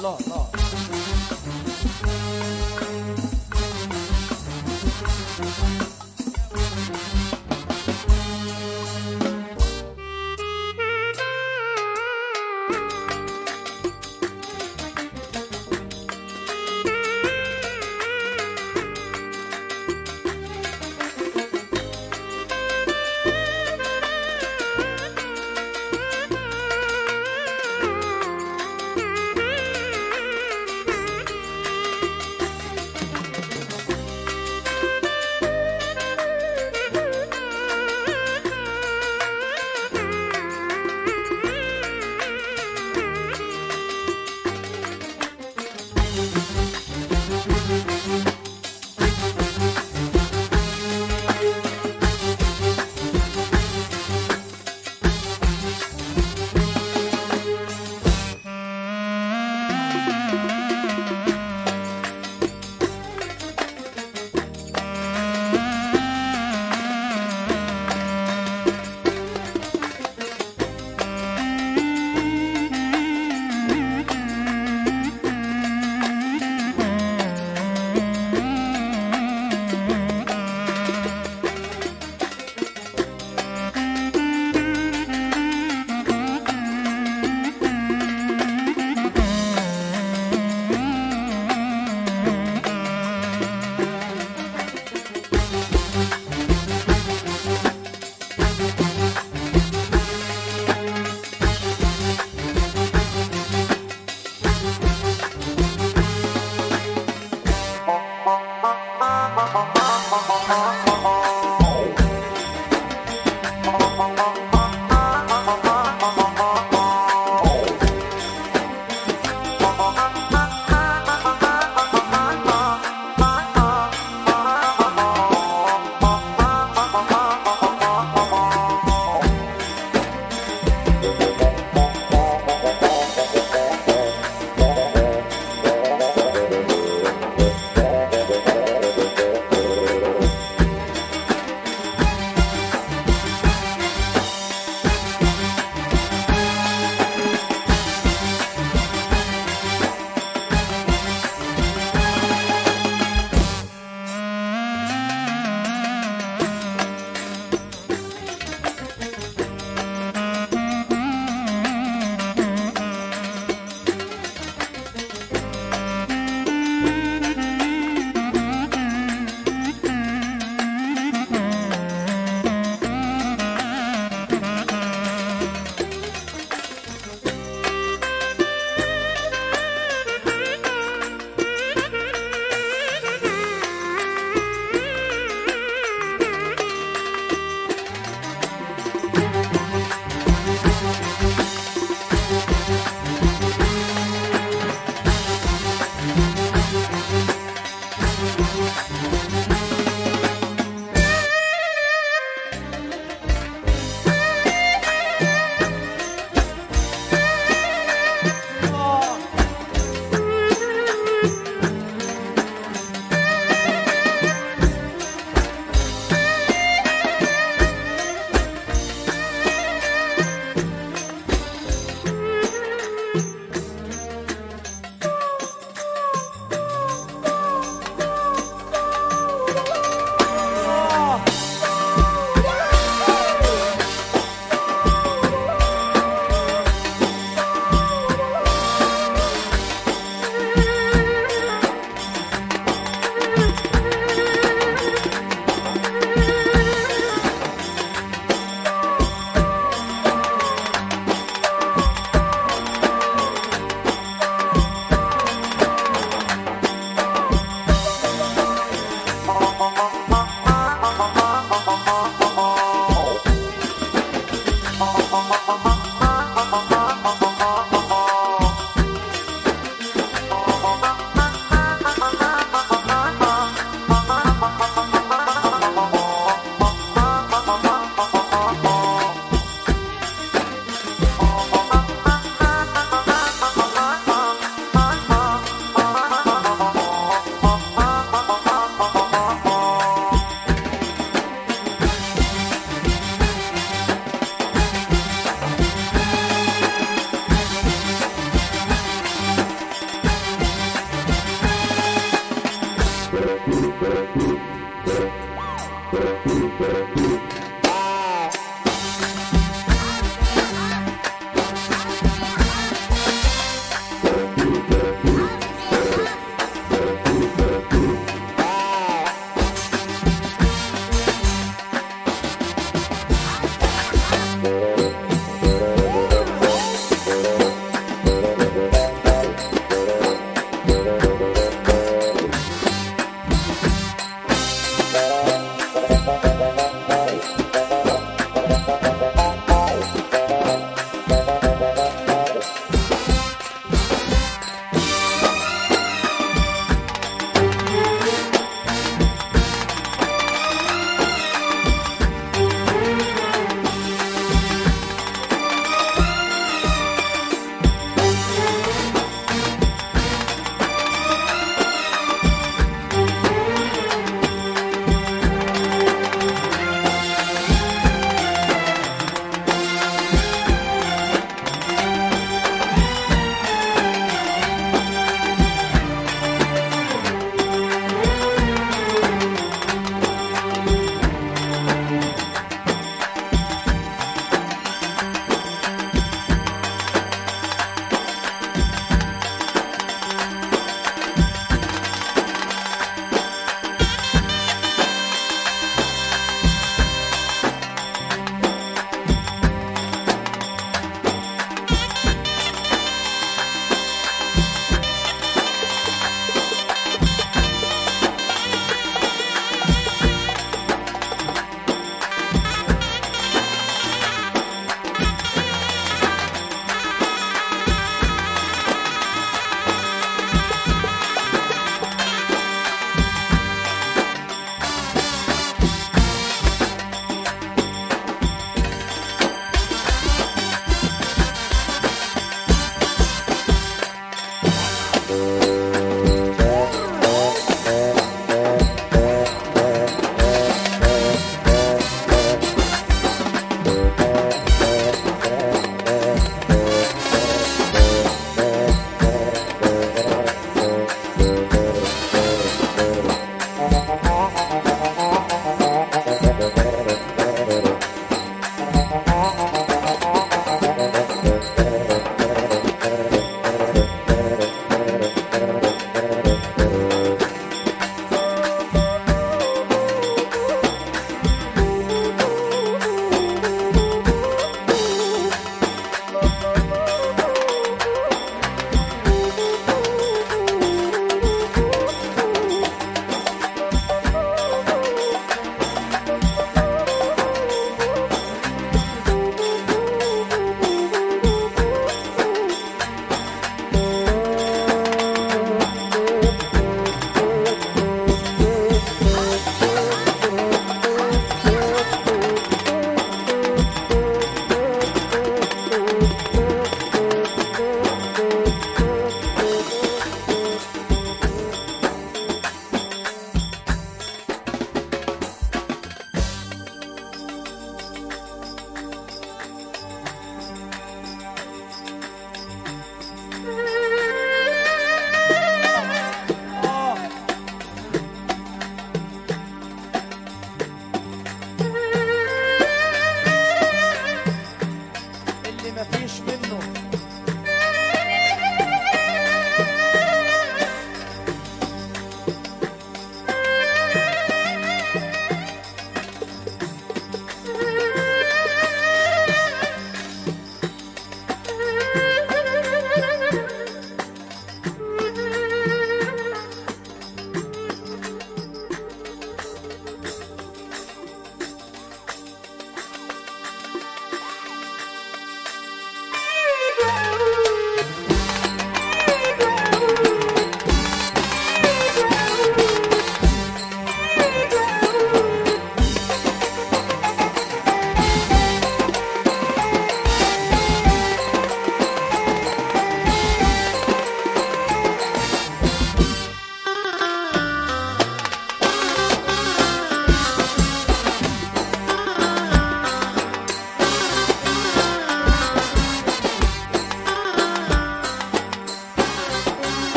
لا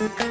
للكبار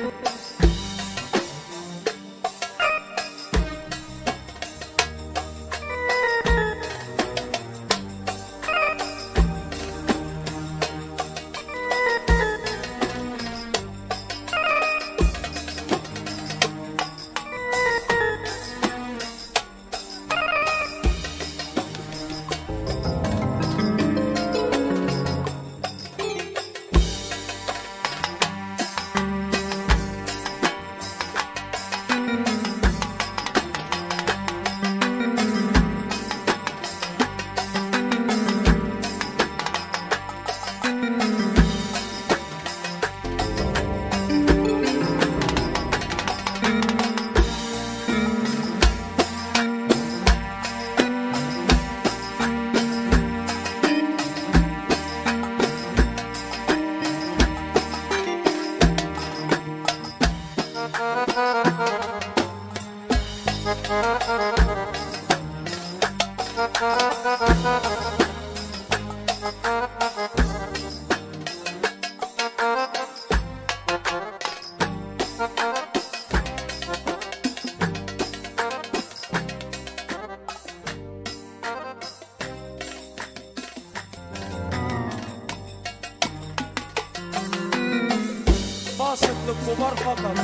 فقط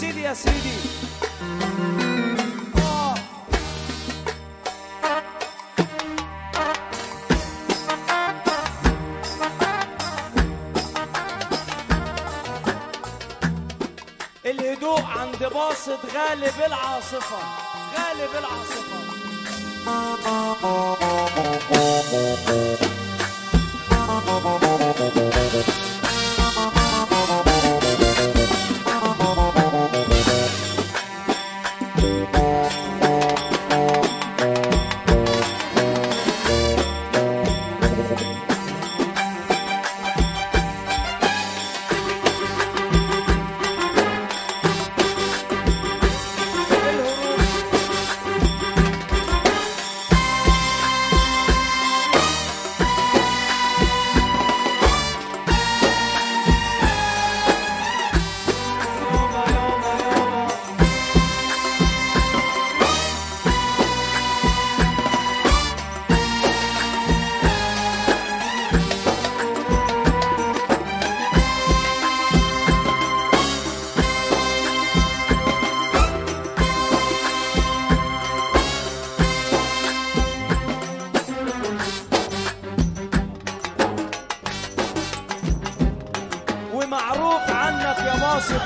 سيدي يا سيدي الهدوء عند باسط غالب العاصفة غالب العاصفة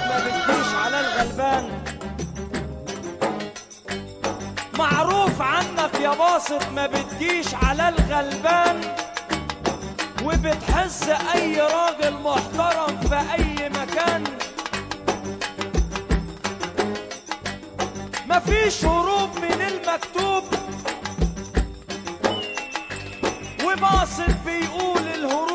ما بتجيش على الغلبان معروف عنك يا باسط ما بتجيش على الغلبان وبتحز اي راجل محترم في اي مكان مفيش هروب من المكتوب وباسط بيقول الهروب